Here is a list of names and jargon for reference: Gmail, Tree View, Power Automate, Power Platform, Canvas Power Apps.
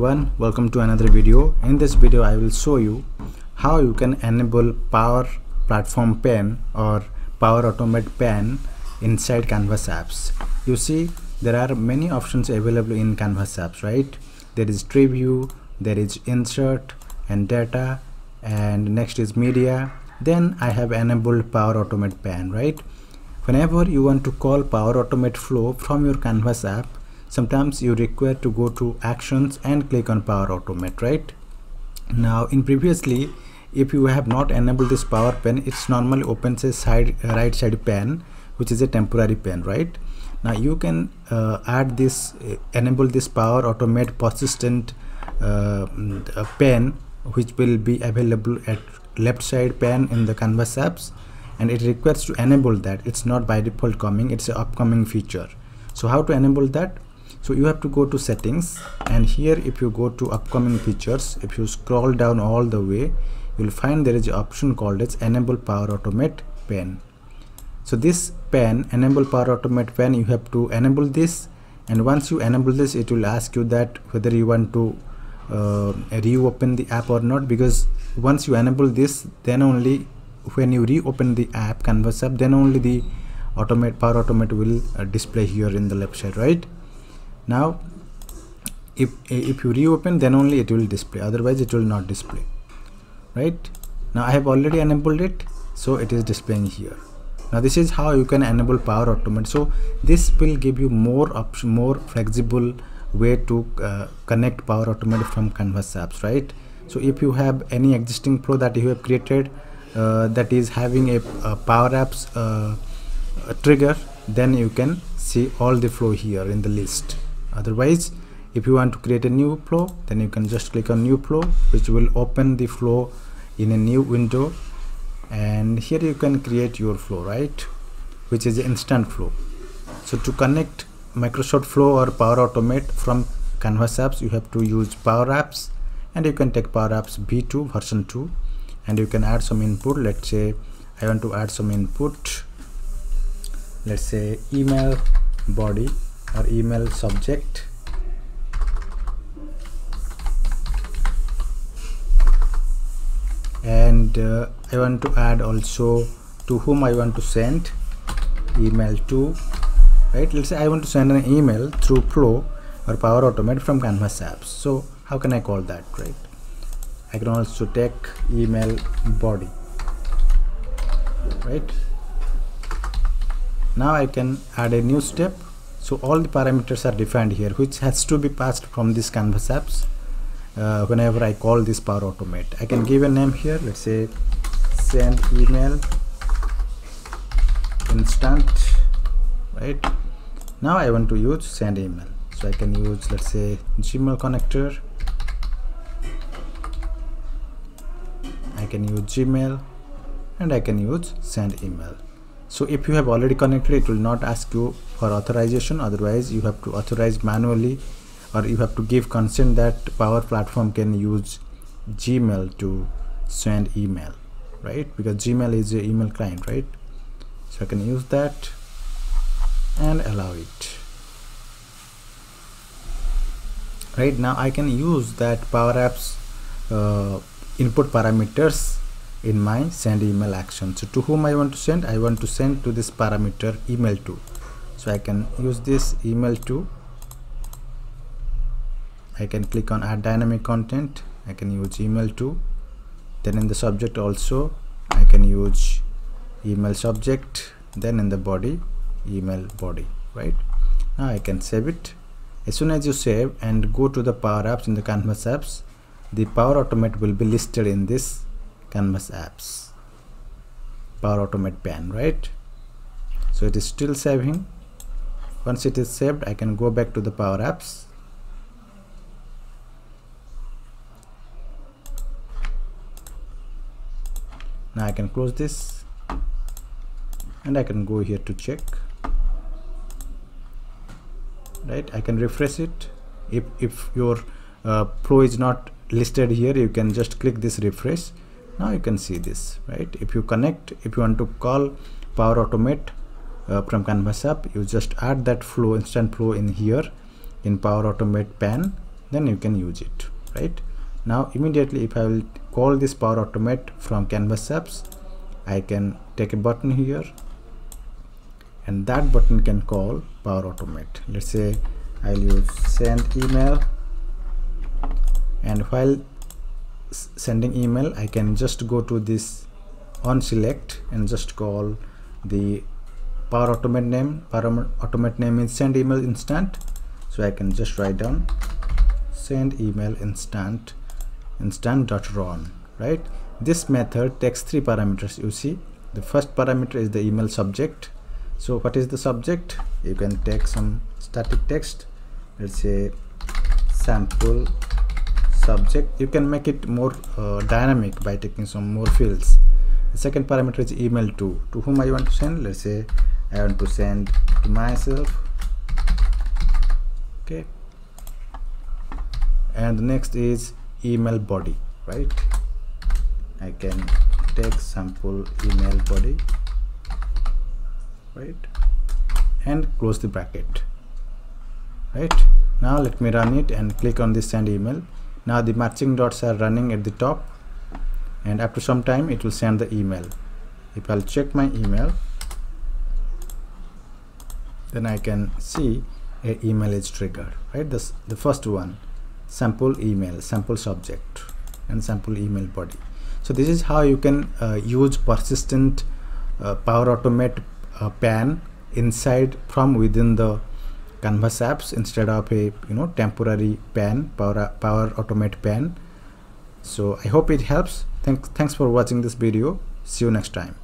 Everyone, welcome to another video. In this video I will show you how you can enable Power Platform pane or Power Automate pane inside Canvas apps. You see there are many options available in Canvas apps, right? There is Tree View, there is Insert and Data, and next is Media. Then I have enabled Power Automate pane, right? Whenever you want to call Power Automate flow from your Canvas app, sometimes you require to go to Actions and click on Power Automate, right? Now in previously, if you have not enabled this Power pane, it's normally opens a right side pane, which is a temporary pane, right? Now you can enable this Power Automate persistent pane, which will be available at left side pane in the Canvas apps, and it requires to enable that. It's not by default coming, it's an upcoming feature. So how to enable that? So you have to go to Settings, and here if you go to Upcoming Features, if you scroll down all the way, you'll find there is an option called as Enable Power Automate pane. So this pane, Enable Power Automate pane, you have to enable this, and once you enable this, it will ask you that whether you want to reopen the app or not, because once you enable this, then only when you reopen the app, Canvas app, then only the Power Automate will display here in the left side, right? Now if you reopen, then only it will display, otherwise it will not display, right? Now I have already enabled it, so it is displaying here. Now this is how you can enable Power Automate. So this will give you more option, more flexible way to connect Power Automate from Canvas apps, right? So if you have any existing flow that you have created that is having a Power Apps trigger, then you can see all the flow here in the list. Otherwise, if you want to create a new flow, then you can just click on New Flow, which will open the flow in a new window, and here you can create your flow, right, which is instant flow. So to connect Microsoft Flow or Power Automate from Canvas apps, you have to use Power Apps, and you can take Power Apps V2 version 2, and you can add some input. Let's say I want to add some input, let's say email body or email subject, and I want to add also to whom I want to send email to, right? Let's say I want to send an email through Flow or Power Automate from Canvas apps. So how can I call that, right? I can also take email body, right? Now I can add a new step. So all the parameters are defined here, which has to be passed from this Canvas apps whenever I call this Power Automate. I can give a name here, let's say send email instant, right? Now I want to use send email, so I can use, let's say, Gmail connector. I can use Gmail, and I can use send email. So if you have already connected, it will not ask you for authorization, otherwise you have to authorize manually, or you have to give consent that Power Platform can use Gmail to send email, right? Because Gmail is an email client, right? So I can use that and allow it. Right, now I can use that Power Apps input parameters in my send email action. So to whom I want to send, I want to send to this parameter email to, so I can use this email to. I can click on add dynamic content, I can use email to. Then in the subject also I can use email subject, then in the body email body, right? Now I can save it. As soon as you save and go to the Power Apps in the Canvas apps, the Power Automate will be listed in this Canvas apps Power Automate pane, right? So it is still saving. Once it is saved, I can go back to the Power Apps, now I can close this, and I can go here to check, right? I can refresh it. If your flow is not listed here, you can just click this refresh. Now you can see this, right? If you connect, if you want to call Power Automate from Canvas app, you just add that flow, instant flow, in here in Power Automate pane, then you can use it, right? Now immediately if I will call this Power Automate from Canvas apps, I can take a button here and that button can call Power Automate. Let's say I'll use send email, and while sending email I can just go to this on select and just call the Power Automate name. Power Automate name is send email instant, so I can just write down send email instant.run, right? This method takes three parameters. You see, the first parameter is the email subject. So what is the subject? You can take some static text, let's say sample subject. You can make it more dynamic by taking some more fields. The second parameter is email to whom I want to send. Let's say I want to send to myself, okay. And the next is email body, right? I can take sample email body, right, and close the bracket, right? Now let me run it and click on this send email. Now the matching dots are running at the top, and after some time it will send the email. If I'll check my email, then I can see a email is triggered, right? The first one, sample email, sample subject, and sample email body. So this is how you can use persistent Power Automate pan inside from within the Canvas apps instead of a temporary pan, Power Automate pan. So I hope it helps. Thanks for watching this video. See you next time.